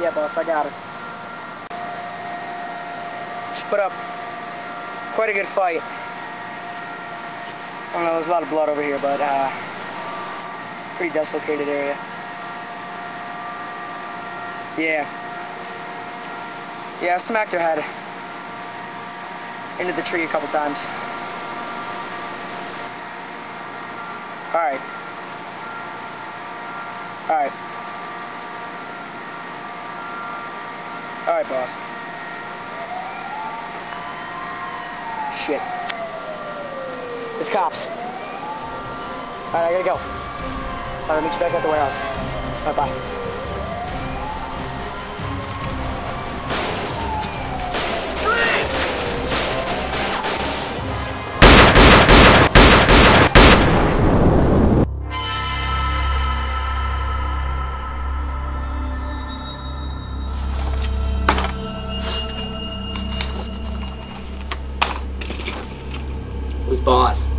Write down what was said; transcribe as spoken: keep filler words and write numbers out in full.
Yeah, boss, I got it. Just put up quite a good fight. I don't know, there's a lot of blood over here, but uh, pretty dislocated area. Yeah. Yeah, I smacked her head into the tree a couple times. Alright. Alright. Alright, boss. Shit. There's cops. Alright, I gotta go. I'll meet you back at the warehouse. Alright, bye. Bond.